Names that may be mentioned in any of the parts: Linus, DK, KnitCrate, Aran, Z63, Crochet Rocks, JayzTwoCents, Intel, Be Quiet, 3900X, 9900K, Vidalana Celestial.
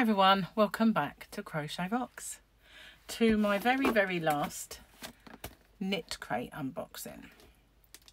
Hi everyone, welcome back to Crochet Rocks, to my very last knit crate unboxing.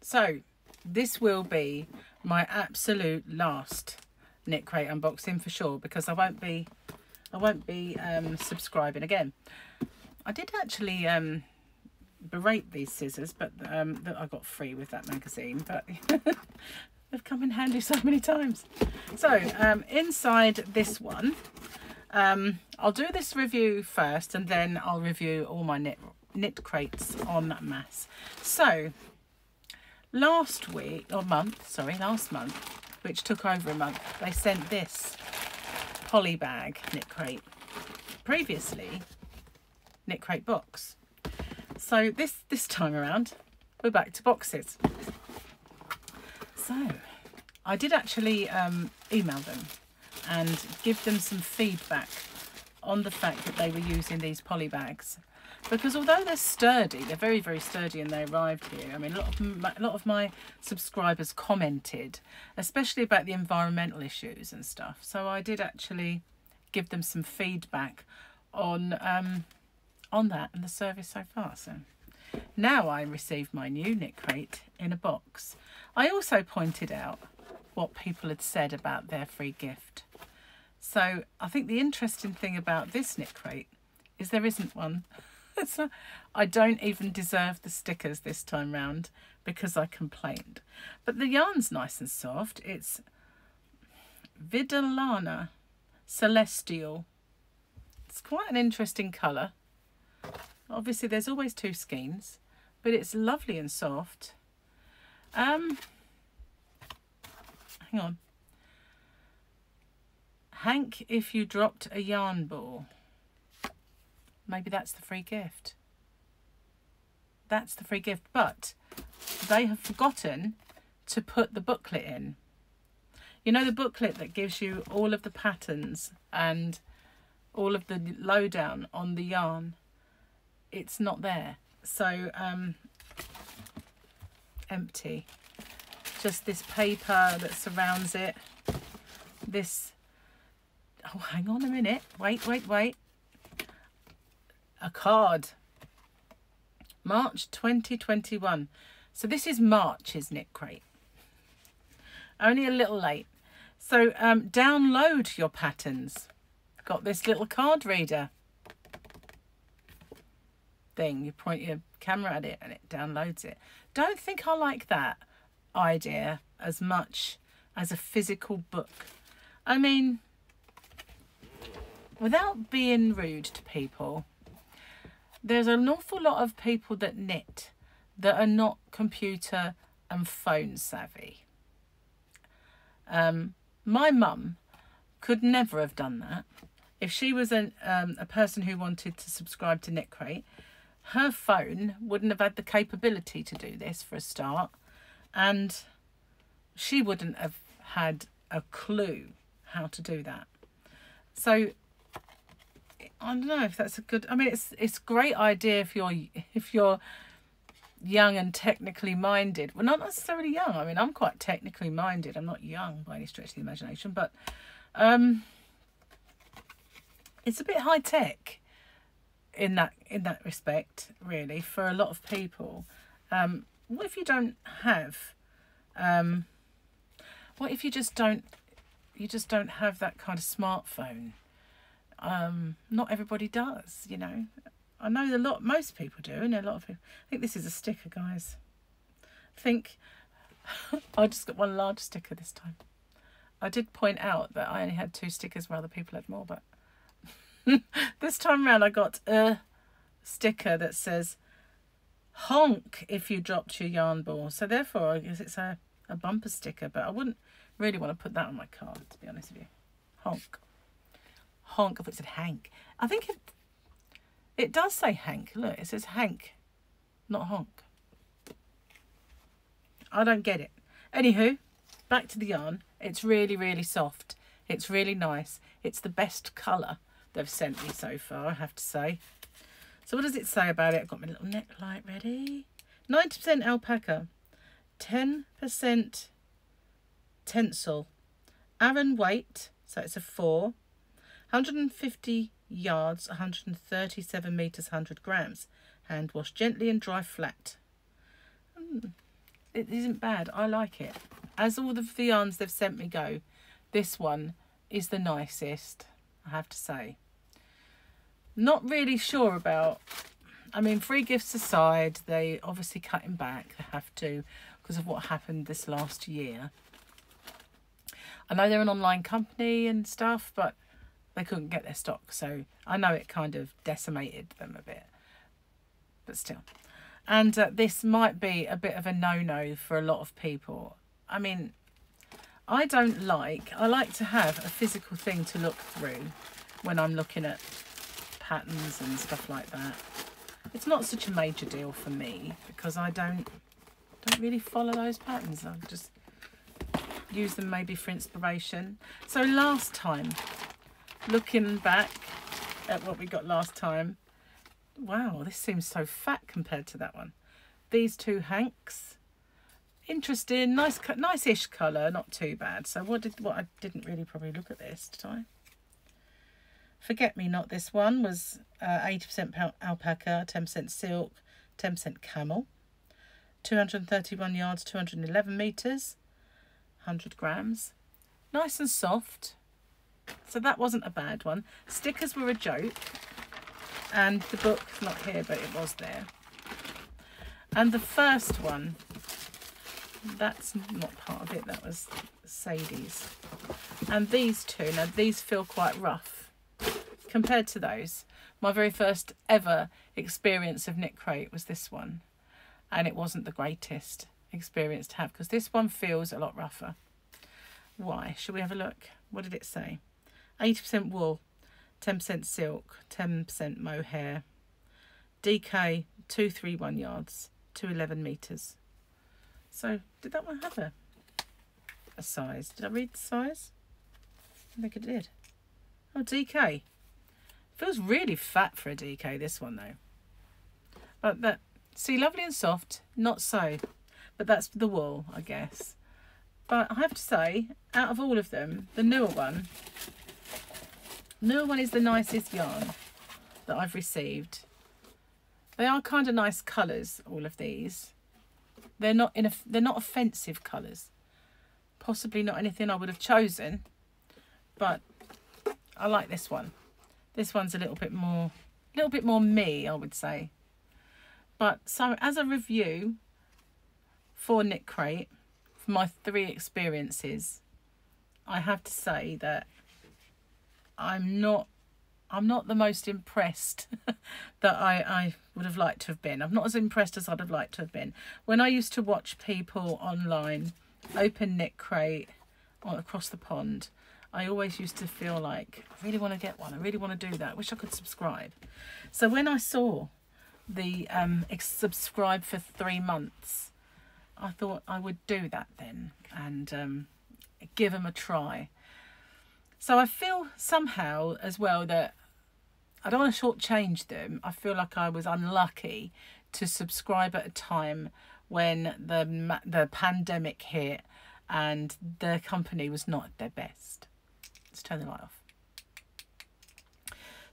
So this will be my absolute last knit crate unboxing for sure, because I won't be subscribing again. I did actually berate these scissors, but that I got free with that magazine, but they've come in handy so many times. So inside this one, I'll do this review first and then I'll review all my knit crates en masse. So last month, which took over a month, they sent this poly bag knit crate, previously knit crate box. So this time around we're back to boxes. So I did actually email them and give them some feedback on the fact that they were using these poly bags, because although they're sturdy, they're very sturdy, and they arrived here. I mean, a lot of my subscribers commented, especially about the environmental issues and stuff. So I did actually give them some feedback on that and the service so far. So now I received my new knit crate in a box. I also pointed out what people had said about their free gift. So I think the interesting thing about this knit crate is there isn't one. So I don't even deserve the stickers this time round because I complained. But the yarn's nice and soft. It's Vidalana Celestial. It's quite an interesting colour. Obviously there's always two skeins, but it's lovely and soft. Hang on. Hank, if you dropped a yarn ball. Maybe that's the free gift. That's the free gift, but they have forgotten to put the booklet in. You know, the booklet that gives you all of the patterns and all of the lowdown on the yarn. It's not there. So empty, just this paper that surrounds it. This, oh, hang on a minute, wait, a card, March 2021. So this is March's knit crate, only a little late. So download your patterns. Got this little card reader thing, you point your camera at it and it downloads it. Don't think I like that idea as much as a physical book. I mean, without being rude to people, there's an awful lot of people that knit that are not computer and phone savvy. My mum could never have done that. If she was a person who wanted to subscribe to KnitCrate, her phone wouldn't have had the capability to do this, for a start, and she wouldn't have had a clue how to do that. So I don't know if that's a good, I mean, it's a great idea if you're young and technically minded. Well, not necessarily young. I mean, I'm quite technically minded. I'm not young by any stretch of the imagination, but it's a bit high tech in that respect, really, for a lot of people. What if you don't have what if you just don't have that kind of smartphone? Not everybody does, you know. I know most people do, and a lot of people. I think this is a sticker, guys. I think I just got one large sticker this time. I did point out that I only had two stickers where other people had more, but this time round I got a sticker that says honk if you dropped your yarn ball. So therefore I guess it's a bumper sticker, but I wouldn't really want to put that on my card, to be honest with you. Honk. Honk, if it said Hank. I think it does say Hank. Look, it says Hank, not honk. I don't get it. Anywho, back to the yarn. It's really soft. It's really nice. It's the best colour they've sent me so far, I have to say. So what does it say about it? I've got my little neck light ready. 90% alpaca, 10% tensile, Aran weight, so it's a 4, 150 yards, 137 meters, 100 grams. Hand wash gently and dry flat. It isn't bad. I like it. As all of the yarns they've sent me go, this one is the nicest, I have to say. Not really sure about, I mean, free gifts aside, they obviously cutting back. They have to because of what happened this last year. I know they're an online company and stuff, but they couldn't get their stock. So I know it kind of decimated them a bit, but still. And this might be a bit of a no-no for a lot of people. I mean, I like to have a physical thing to look through when I'm looking at patterns and stuff like that. It's not such a major deal for me because I don't really follow those patterns. I just use them maybe for inspiration. So last time, looking back at what we got last time, wow, this seems so fat compared to that one. These two hanks, interesting, nice-ish colour, not too bad. So I didn't really probably look at this, did I? Forget Me Not, this one was 80% alpaca, 10% silk, 10% camel, 231 yards, 211 meters, 100 grams, nice and soft. So that wasn't a bad one. Stickers were a joke. And the book, not here, but it was there. And the first one, that's not part of it, that was Sadie's. And these two, now these feel quite rough compared to those. My very first ever experience of KnitCrate was this one. And it wasn't the greatest experience to have because this one feels a lot rougher. Why? Should we have a look? What did it say? 80% wool. 10% silk, 10% mohair, DK 231 yards, 211 meters. So did that one have a size? Did I read the size? I think it did. Oh, DK. Feels really fat for a DK, this one though. But that, see, lovely and soft, not so. But that's the wool, I guess. But I have to say, out of all of them, the newer one. Newer one is the nicest yarn that I've received. They are kind of nice colours, all of these. They're not they're not offensive colours. Possibly not anything I would have chosen, but I like this one. This one's a little bit more me, I would say. But so as a review for KnitCrate, for my three experiences, I have to say that I'm not the most impressed that I would have liked to have been. I'm not as impressed as I'd have liked to have been. When I used to watch people online open KnitCrate across the pond, I always used to feel like, I really want to get one. I really want to do that. I wish I could subscribe. So when I saw the subscribe for 3 months, I thought I would do that then and give them a try. So I feel somehow as well that I don't want to shortchange them. I feel like I was unlucky to subscribe at a time when the pandemic hit and the company was not at their best. Let's turn the light off.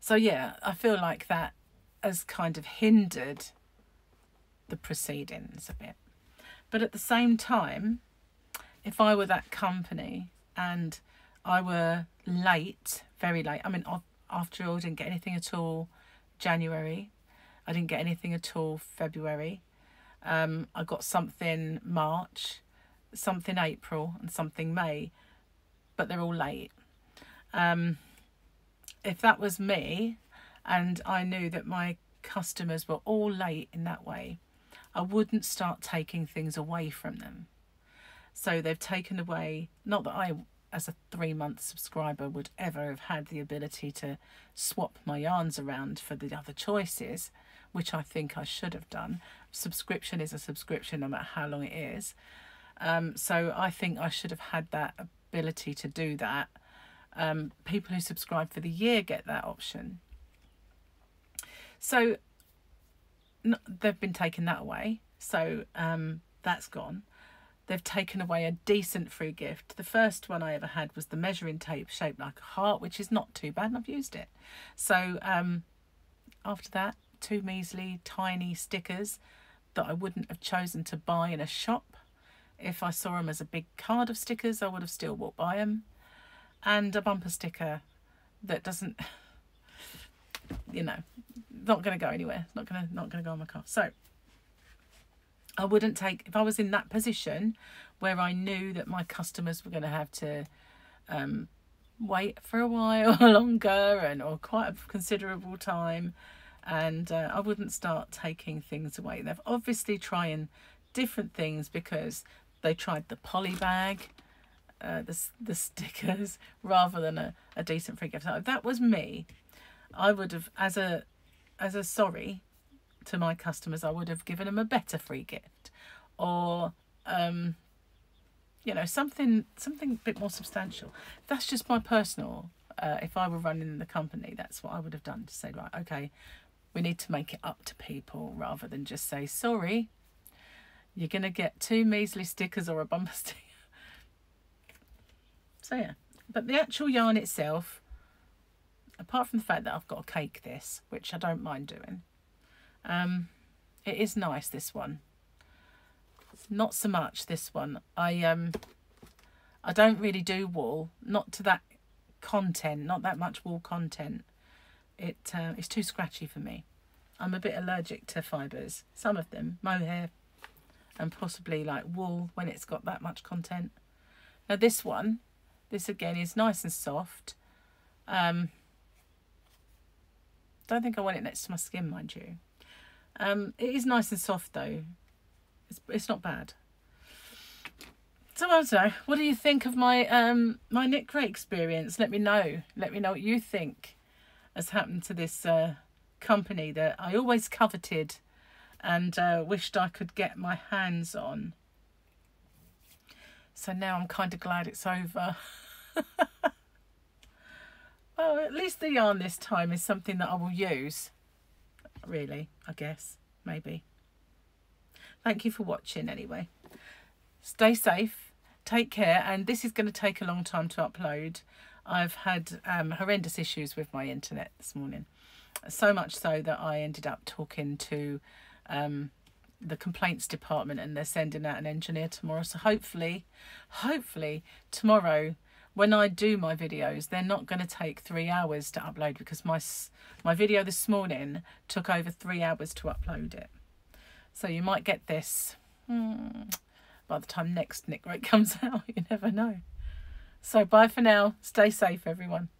So yeah, I feel like that has kind of hindered the proceedings a bit. But at the same time, if I were that company and I were late, very late. I mean, after all, I didn't get anything at all January. I didn't get anything at all February. I got something March, something April and something May, but they're all late. If that was me and I knew that my customers were all late in that way, I wouldn't start taking things away from them. So they've taken away, not that I as a 3-month subscriber would ever have had the ability to swap my yarns around for the other choices, which I think I should have done. Subscription is a subscription no matter how long it is. So I think I should have had that ability to do that. People who subscribe for the year get that option. So they've been taking that away. So that's gone. they've taken away a decent free gift. The first one I ever had was the measuring tape shaped like a heart, which is not too bad, and I've used it. So after that, two measly tiny stickers that I wouldn't have chosen to buy in a shop. If I saw them as a big card of stickers, I would have still walked by them. And a bumper sticker that doesn't, you know, not going to go anywhere. Not going to go on my car. So I wouldn't take, if I was in that position where I knew that my customers were going to have to wait for a while longer and or quite a considerable time, and I wouldn't start taking things away. They've obviously trying different things because they tried the poly bag, the stickers, rather than a decent free gift. So if that was me, I would have, as a sorry to my customers, I would have given them a better free gift, or you know, something a bit more substantial. That's just my personal, if I were running the company, that's what I would have done, to say, right, okay, we need to make it up to people, rather than just say, sorry, you're going to get two measly stickers or a bumper sticker. So yeah, but the actual yarn itself, apart from the fact that I've got to cake this, which I don't mind doing, it is nice, this one. Not so much this one. I don't really do wool, not to that content, not that much wool content. It's too scratchy for me. I'm a bit allergic to fibres, some of them, mohair and possibly like wool when it's got that much content. Now this one, this again is nice and soft. Don't think I want it next to my skin, mind you. It is nice and soft though. It's not bad. So I don't know, what do you think of my my KnitCrate experience? Let me know. Let me know what you think has happened to this company that I always coveted and wished I could get my hands on. So now I'm kind of glad it's over. Well, at least the yarn this time is something that I will use. Really, I guess, maybe. Thank you for watching anyway. Stay safe, take care, and this is going to take a long time to upload. I've had horrendous issues with my internet this morning. So much so that I ended up talking to the complaints department, and they're sending out an engineer tomorrow. So hopefully tomorrow when I do my videos, they're not going to take 3 hours to upload, because my video this morning took over 3 hours to upload it. So you might get this by the time next KnitCrate comes out. You never know. So bye for now. Stay safe, everyone.